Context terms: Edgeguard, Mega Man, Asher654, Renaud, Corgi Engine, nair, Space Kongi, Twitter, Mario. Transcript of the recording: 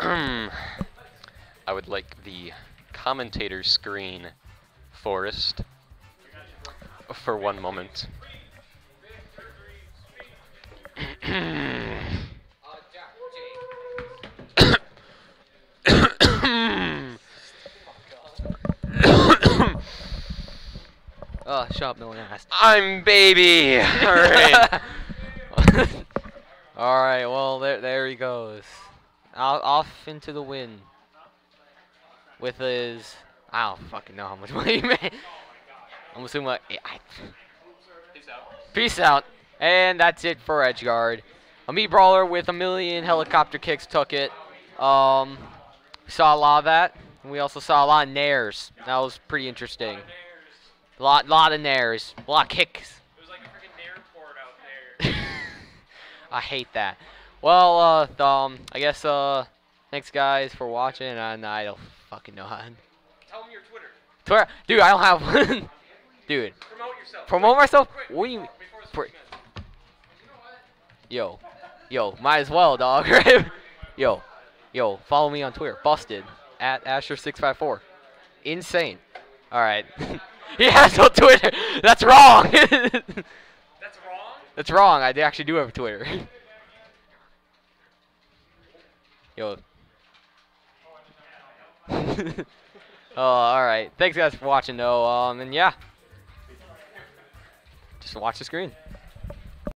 I would like the commentator screen, Forrest, for one moment. Oh, shut up, no one asked. I'm baby! Alright. Alright, well, there he goes. Off into the wind. With his... I don't fucking know how much money he made. I'm assuming... Peace out. And that's it for Edgeguard. A meat brawler with a million helicopter kicks took it. Saw a lot of that. And we also saw a lot of nairs. That was pretty interesting. A lot of nairs, a lot of kicks. It was like a freaking nair port out there. I hate that. Well, I guess, thanks guys for watching, and I don't fucking know how. Tell them your Twitter. Twitter, dude, I don't have one. Dude. Promote yourself. Promote myself? Quick, what do you? Yo, might as well, dog. yo, follow me on Twitter. Busted at Asher654. Insane. All right. He has no Twitter. That's wrong. That's wrong? That's wrong. I actually do have a Twitter. Yo. Oh, all right. Thanks guys for watching though. And yeah. Just watch the screen.